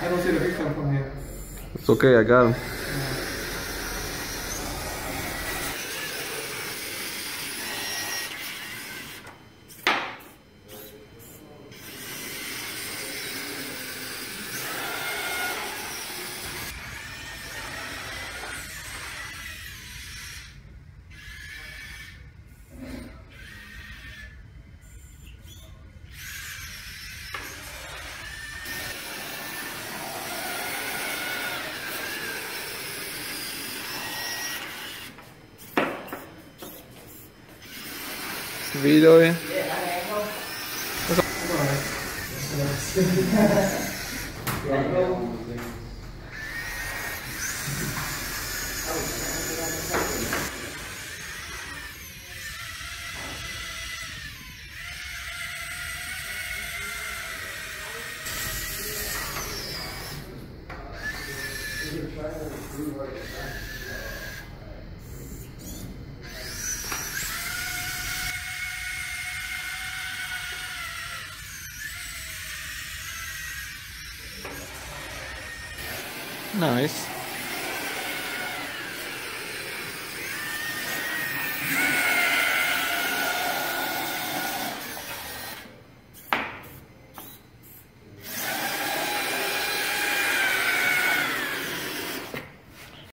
I don't see the victim from here. It's okay, I got him. Video in. What's up? Nice.